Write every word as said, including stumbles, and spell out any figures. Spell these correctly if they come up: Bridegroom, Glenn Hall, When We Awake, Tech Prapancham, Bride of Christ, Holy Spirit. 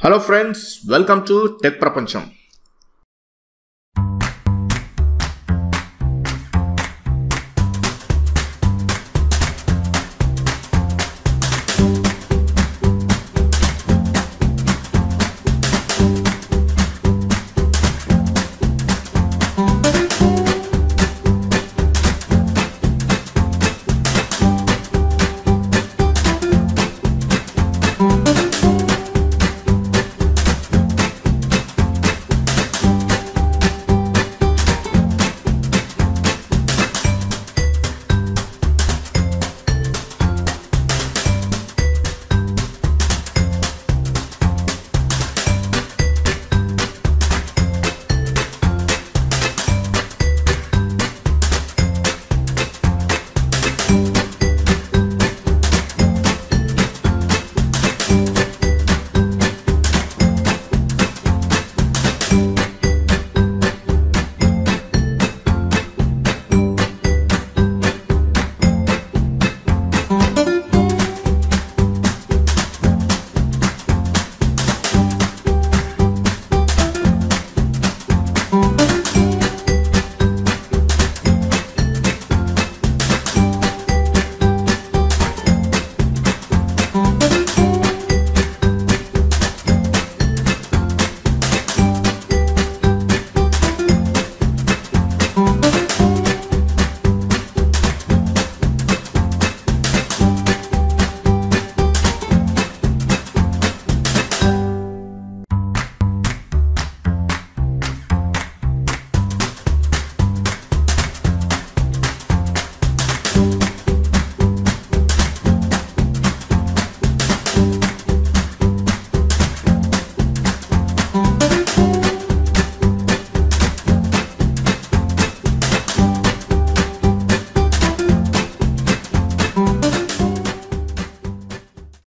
Hello friends, welcome to Tech Prapancham.